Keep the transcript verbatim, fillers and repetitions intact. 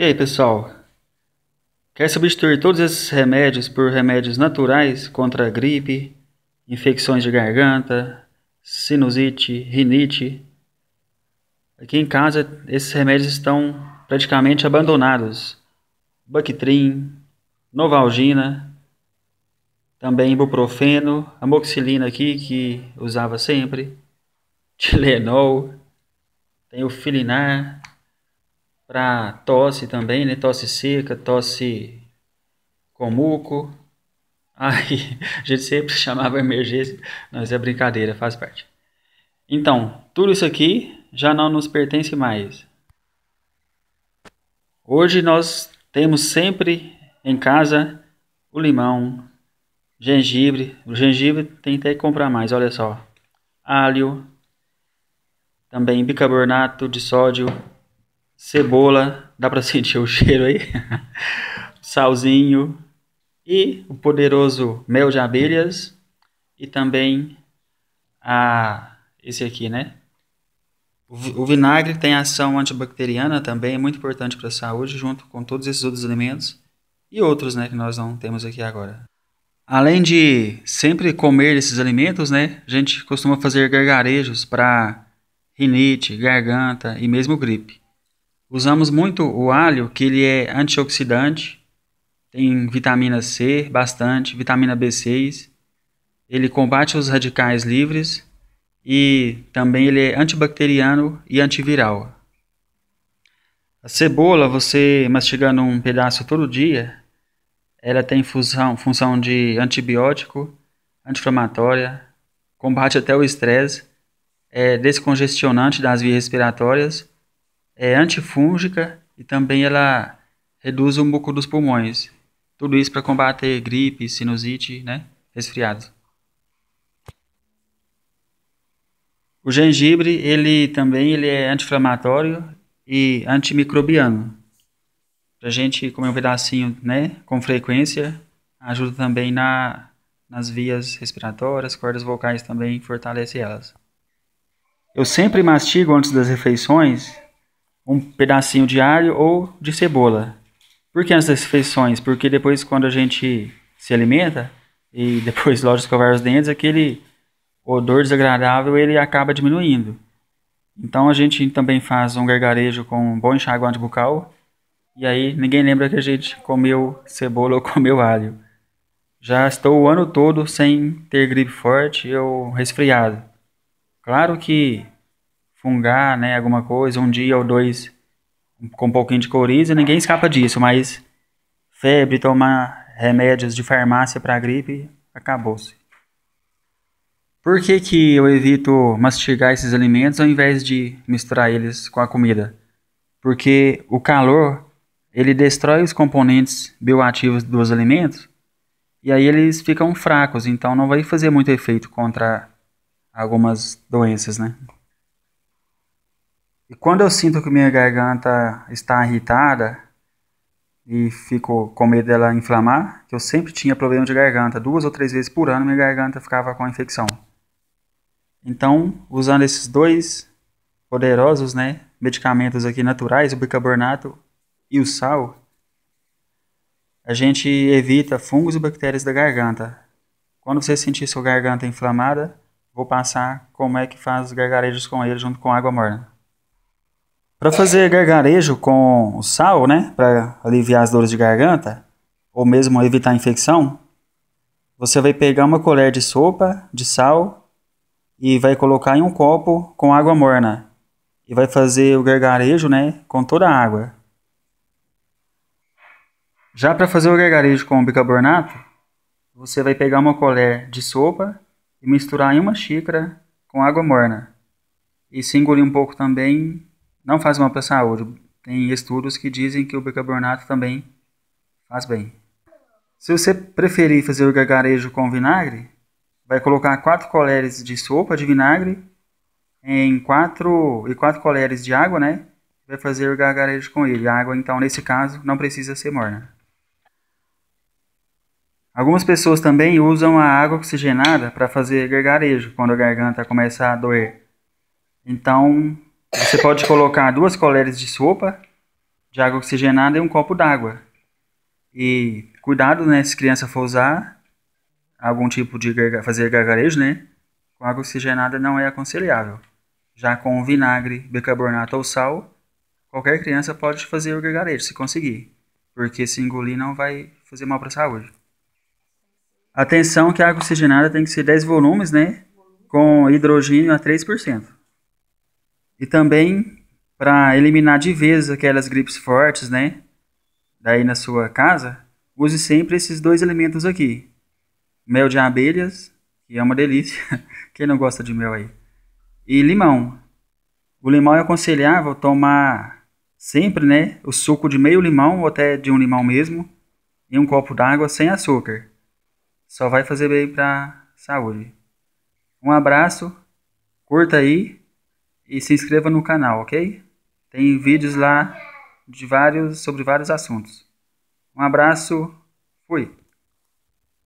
E aí, pessoal? Quer substituir todos esses remédios por remédios naturais contra a gripe, infecções de garganta, sinusite, rinite? Aqui em casa, esses remédios estão praticamente abandonados. Bactrin, novalgina, também ibuprofeno, amoxilina aqui, que usava sempre, tilenol, tem o filinar para tosse também, né? Tosse seca, tosse com muco. Aí a gente sempre chamava emergência, mas é brincadeira, faz parte. Então, tudo isso aqui já não nos pertence mais. Hoje nós temos sempre em casa o limão, gengibre. O gengibre tem até que comprar mais, olha só. Alho, também bicarbonato de sódio. Cebola, dá para sentir o cheiro aí, salzinho e o poderoso mel de abelhas e também a, esse aqui, né? O, o vinagre tem ação antibacteriana também, é muito importante para a saúde, junto com todos esses outros alimentos e outros, né, que nós não temos aqui agora. Além de sempre comer esses alimentos, né, a gente costuma fazer gargarejos para rinite, garganta e mesmo gripe. Usamos muito o alho, que ele é antioxidante, tem vitamina C, bastante, vitamina B seis. Ele combate os radicais livres e também ele é antibacteriano e antiviral. A cebola, você mastigando um pedaço todo dia, ela tem função, função de antibiótico, anti-inflamatória, combate até o estresse, é descongestionante das vias respiratórias, é antifúngica e também ela reduz o muco dos pulmões. Tudo isso para combater gripe, sinusite, né? Resfriado. O gengibre, ele também ele é anti-inflamatório e antimicrobiano. Pra gente comer um pedacinho, né, com frequência, ajuda também na, nas vias respiratórias, cordas vocais também, fortalece elas. Eu sempre mastigo antes das refeições um pedacinho de alho ou de cebola. Por que essas refeições? Porque depois, quando a gente se alimenta e depois, lógico, escovar os dentes, aquele odor desagradável ele acaba diminuindo. Então a gente também faz um gargarejo com um bom enxaguante bucal e aí ninguém lembra que a gente comeu cebola ou comeu alho. Já estou o ano todo sem ter gripe forte ou resfriado. Claro que fungar, né, alguma coisa, um dia ou dois com um pouquinho de coriza, ninguém escapa disso, mas febre, tomar remédios de farmácia para gripe, acabou-se. Por que que eu evito mastigar esses alimentos ao invés de misturar eles com a comida? Porque o calor, ele destrói os componentes bioativos dos alimentos e aí eles ficam fracos, então não vai fazer muito efeito contra algumas doenças, né? E quando eu sinto que minha garganta está irritada e fico com medo dela inflamar, que eu sempre tinha problema de garganta, duas ou três vezes por ano minha garganta ficava com a infecção. Então, usando esses dois poderosos, né, medicamentos aqui naturais, o bicarbonato e o sal, a gente evita fungos e bactérias da garganta. Quando você sentir sua garganta inflamada, vou passar como é que faz os gargarejos com ele junto com água morna. Para fazer gargarejo com o sal, né, para aliviar as dores de garganta, ou mesmo evitar a infecção, você vai pegar uma colher de sopa de sal e vai colocar em um copo com água morna. E vai fazer o gargarejo, né, com toda a água. Já para fazer o gargarejo com o bicarbonato, você vai pegar uma colher de sopa e misturar em uma xícara com água morna. E se engolir um pouco também, não faz mal para a saúde. Tem estudos que dizem que o bicarbonato também faz bem. Se você preferir fazer o gargarejo com vinagre, vai colocar quatro colheres de sopa de vinagre em quatro e quatro colheres de água, né? Vai fazer o gargarejo com ele. A água, então, nesse caso, não precisa ser morna. Algumas pessoas também usam a água oxigenada para fazer gargarejo quando a garganta começa a doer. Então, você pode colocar duas colheres de sopa de água oxigenada e um copo d'água. E cuidado, né, se criança for usar algum tipo de garga fazer gargarejo, né, com água oxigenada não é aconselhável. Já com vinagre, bicarbonato ou sal, qualquer criança pode fazer o gargarejo, se conseguir, porque se engolir não vai fazer mal para a saúde. Atenção que a água oxigenada tem que ser dez volumes, né, com hidrogênio a três por cento. E também para eliminar de vez aquelas gripes fortes, né, daí na sua casa, use sempre esses dois elementos aqui. Mel de abelhas, que é uma delícia, quem não gosta de mel aí? E limão. O limão é aconselhável tomar sempre, né, o suco de meio limão ou até de um limão mesmo, em um copo d'água sem açúcar. Só vai fazer bem para saúde. Um abraço, curta aí e se inscreva no canal, ok? Tem vídeos lá de vários, sobre vários assuntos. Um abraço, fui!